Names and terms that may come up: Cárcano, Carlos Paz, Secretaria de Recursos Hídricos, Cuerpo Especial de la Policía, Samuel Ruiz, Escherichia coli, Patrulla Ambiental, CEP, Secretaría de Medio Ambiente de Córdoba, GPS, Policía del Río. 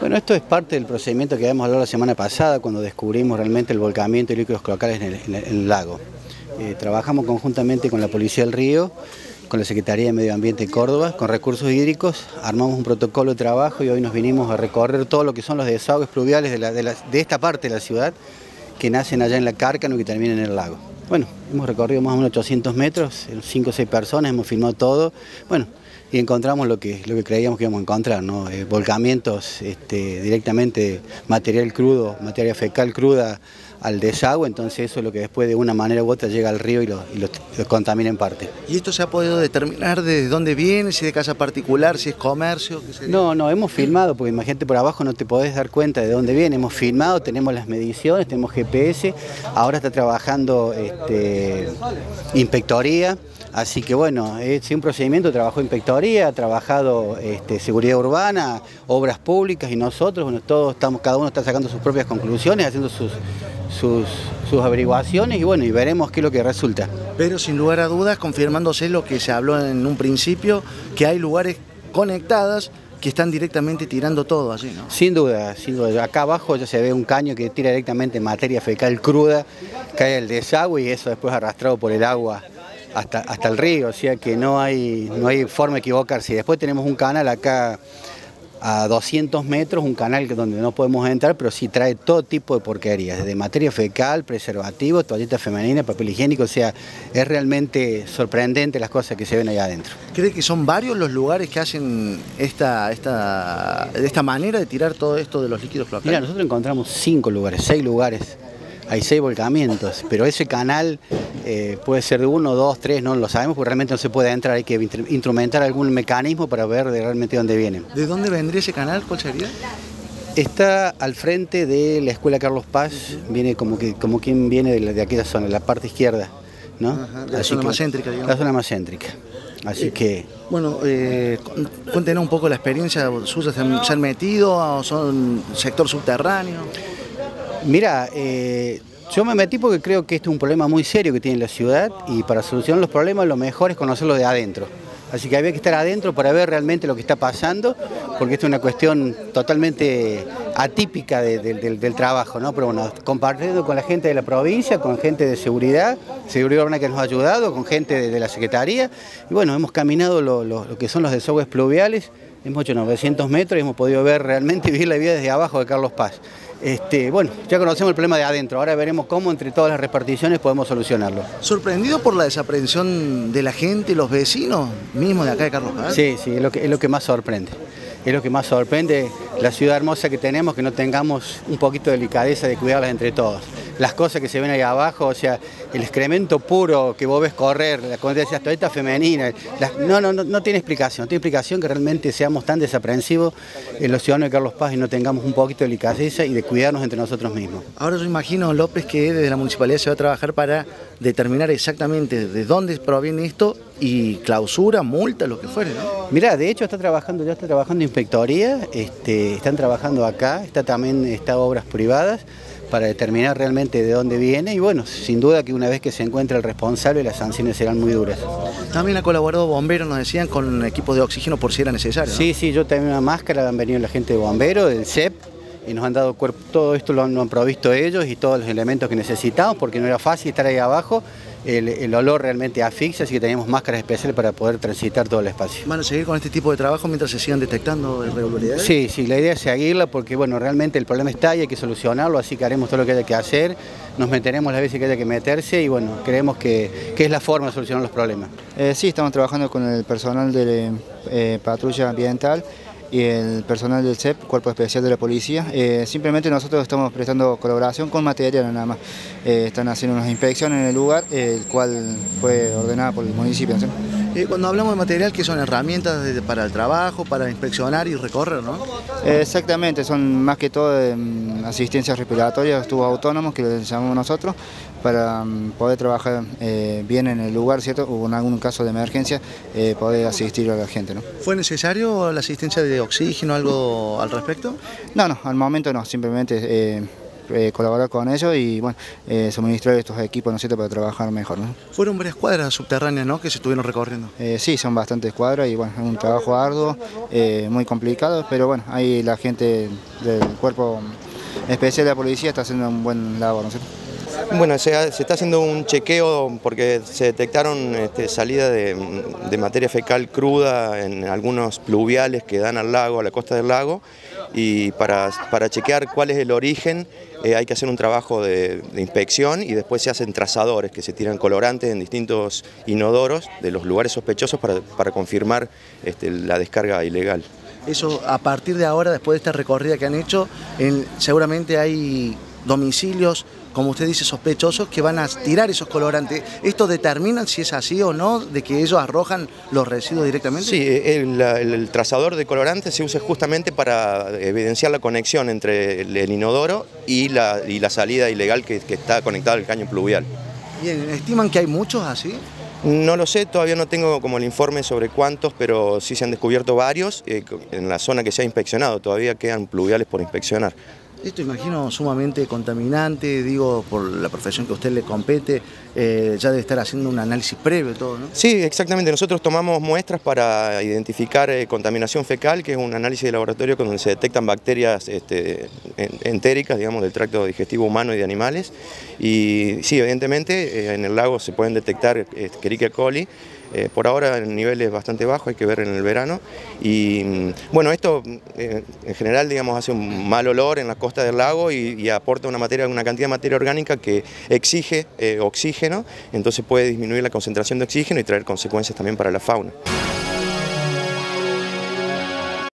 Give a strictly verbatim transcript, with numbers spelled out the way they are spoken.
Bueno, esto es parte del procedimiento que habíamos hablado la semana pasada cuando descubrimos realmente el volcamiento de líquidos cloacales en el, en el, en el lago. Eh, trabajamos conjuntamente con la Policía del Río, con la Secretaría de Medio Ambiente de Córdoba, con recursos hídricos, armamos un protocolo de trabajo y hoy nos vinimos a recorrer todo lo que son los desagües pluviales de, la, de, la, de esta parte de la ciudad que nacen allá en la Cárcano y que terminan en el lago. Bueno, hemos recorrido más o menos ochocientos metros, cinco o seis personas, hemos filmado todo, bueno, y encontramos lo que, lo que creíamos que íbamos a encontrar, ¿no? Eh, volcamientos este, directamente, material crudo, materia fecal cruda al desagüe, entonces eso es lo que después de una manera u otra llega al río y lo, y lo, lo contamina en parte. ¿Y esto se ha podido determinar desde dónde viene, si es de casa particular, si es comercio? ¿Qué sería? No, no, hemos filmado, porque imagínate por abajo no te podés dar cuenta de dónde viene, hemos filmado, tenemos las mediciones, tenemos G P S, ahora está trabajando este, inspectoría, así que bueno, es un procedimiento, trabajó inspectoría, ha trabajado este, seguridad urbana, obras públicas y nosotros, bueno, todos estamos, cada uno está sacando sus propias conclusiones, haciendo sus... Sus, sus averiguaciones y bueno, y veremos qué es lo que resulta. Pero sin lugar a dudas, confirmándose lo que se habló en un principio, que hay lugares conectadas que están directamente tirando todo así, ¿no? Sin duda, sin duda. Acá abajo ya se ve un caño que tira directamente materia fecal cruda, cae al desagüe y eso después arrastrado por el agua hasta, hasta el río, o sea que no hay, no hay forma de equivocarse. Después tenemos un canal acá a doscientos metros, un canal donde no podemos entrar, pero sí trae todo tipo de porquerías, desde materia fecal, preservativos, toallitas femeninas, papel higiénico, o sea, es realmente sorprendente las cosas que se ven allá adentro. ¿Cree que son varios los lugares que hacen esta, esta, esta manera de tirar todo esto de los líquidos cloacales? Mira, nosotros encontramos cinco lugares, seis lugares, hay seis volcamientos, pero ese canal eh, puede ser de uno, dos, tres, no lo sabemos, porque realmente no se puede entrar, hay que instrumentar algún mecanismo para ver de realmente dónde vienen. ¿De dónde vendría ese canal? ¿Cuál sería? Está al frente de la escuela Carlos Paz, uh-huh. Viene como, que, como quien viene de, la, de aquella zona, la parte izquierda, ¿no? Ajá, la Así zona que, más céntrica, digamos. La zona más céntrica. Así que... Bueno, eh, cuéntenos un poco la experiencia suya, ¿se han, se han metido o son sector subterráneo? Mira, eh, yo me metí porque creo que este es un problema muy serio que tiene la ciudad y para solucionar los problemas lo mejor es conocerlo de adentro. Así que había que estar adentro para ver realmente lo que está pasando, porque esto es una cuestión totalmente atípica de, de, del, del trabajo, ¿no? Pero bueno, compartiendo con la gente de la provincia, con gente de seguridad, seguridad urbana que nos ha ayudado, con gente de, de la Secretaría, y bueno, hemos caminado lo, lo, lo que son los desagües pluviales, hemos hecho novecientos metros y hemos podido ver realmente vivir la vida desde abajo de Carlos Paz. Este, bueno, ya conocemos el problema de adentro, ahora veremos cómo entre todas las reparticiones podemos solucionarlo. ¿Sorprendido por la desaprensión de la gente, los vecinos mismos de acá de Carlos Paz? Sí, sí, es lo que, es lo que más sorprende. Es lo que más sorprende la ciudad hermosa que tenemos, que no tengamos un poquito de delicadeza de cuidarlas entre todos. Las cosas que se ven ahí abajo, o sea, el excremento puro que vos ves correr, la condición de toallitas femeninas, no, no, no, no tiene explicación, no tiene explicación que realmente seamos tan desaprensivos en los ciudadanos de Carlos Paz y no tengamos un poquito de delicadeza y de cuidarnos entre nosotros mismos. Ahora yo imagino, López, que desde la municipalidad se va a trabajar para determinar exactamente de dónde proviene esto y clausura, multa, lo que fuere, ¿no? Mirá, de hecho está trabajando, ya está trabajando inspectoría, este, están trabajando acá, está también está obras privadas, para determinar realmente de dónde viene y bueno, sin duda que una vez que se encuentra el responsable las sanciones serán muy duras. También ha colaborado bomberos, nos decían, con equipos de oxígeno por si era necesario, ¿no? Sí, sí, yo tengo una máscara, han venido la gente de bomberos, del C E P y nos han dado cuerpo, todo esto lo han, lo han provisto ellos y todos los elementos que necesitamos porque no era fácil estar ahí abajo, el, el olor realmente asfixia, así que teníamos máscaras especiales para poder transitar todo el espacio. ¿Van a seguir con este tipo de trabajo mientras se sigan detectando irregularidades? Sí, sí, la idea es seguirla porque bueno, realmente el problema está y hay que solucionarlo, así que haremos todo lo que haya que hacer, nos meteremos las veces que haya que meterse y bueno, creemos que, que es la forma de solucionar los problemas. Eh, sí, estamos trabajando con el personal de eh, Patrulla Ambiental y el personal del C E P, Cuerpo Especial de la Policía. Eh, simplemente nosotros estamos prestando colaboración con material nada más. Eh, están haciendo unas inspecciones en el lugar, eh, el cual fue ordenada por el municipio, ¿sí? Eh, cuando hablamos de material, ¿qué son herramientas de, para el trabajo, para inspeccionar y recorrer, no? Eh, exactamente, son más que todo eh, asistencias respiratorias, tubos autónomos, que les llamamos nosotros, para um, poder trabajar eh, bien en el lugar, ¿cierto? O en algún caso de emergencia, eh, poder asistir a la gente, ¿no? ¿Fue necesario la asistencia de oxígeno, algo al respecto? No, no, al momento no, simplemente... Eh, eh, colaborar con ellos y bueno, eh, suministrar estos equipos, ¿no es cierto?, para trabajar mejor, ¿no? Fueron varias cuadras subterráneas, ¿no?, que se estuvieron recorriendo. Eh, sí, son bastantes cuadras y bueno, es un trabajo arduo, eh, muy complicado, pero bueno, ahí la gente del Cuerpo Especial de la Policía está haciendo un buen labor, ¿no es cierto? Bueno, se, ha, se está haciendo un chequeo porque se detectaron este, salida de, de materia fecal cruda en algunos pluviales que dan al lago, a la costa del lago, y para, para chequear cuál es el origen eh, hay que hacer un trabajo de, de inspección y después se hacen trazadores que se tiran colorantes en distintos inodoros de los lugares sospechosos para, para confirmar este, la descarga ilegal. Eso, a partir de ahora, después de esta recorrida que han hecho, en, seguramente hay domicilios, como usted dice, sospechosos, que van a tirar esos colorantes. ¿Esto determina si es así o no, de que ellos arrojan los residuos directamente? Sí, el, el, el trazador de colorantes se usa justamente para evidenciar la conexión entre el, el inodoro y la, y la salida ilegal que, que está conectada al caño pluvial. Bien, ¿estiman que hay muchos así? No lo sé, todavía no tengo como el informe sobre cuántos, pero sí se han descubierto varios eh, en la zona que se ha inspeccionado, todavía quedan pluviales por inspeccionar. Esto imagino sumamente contaminante, digo, por la profesión que a usted le compete, eh, ya debe estar haciendo un análisis previo y todo, ¿no? Sí, exactamente. Nosotros tomamos muestras para identificar eh, contaminación fecal, que es un análisis de laboratorio donde se detectan bacterias este, entéricas, digamos, del tracto digestivo humano y de animales. Y sí, evidentemente, eh, en el lago se pueden detectar Escherichia coli, Eh, por ahora en niveles bastante bajos, hay que ver en el verano. Y bueno, esto eh, en general, digamos, hace un mal olor en la costa del lago y, y aporta una, materia, una cantidad de materia orgánica que exige eh, oxígeno, entonces puede disminuir la concentración de oxígeno y traer consecuencias también para la fauna.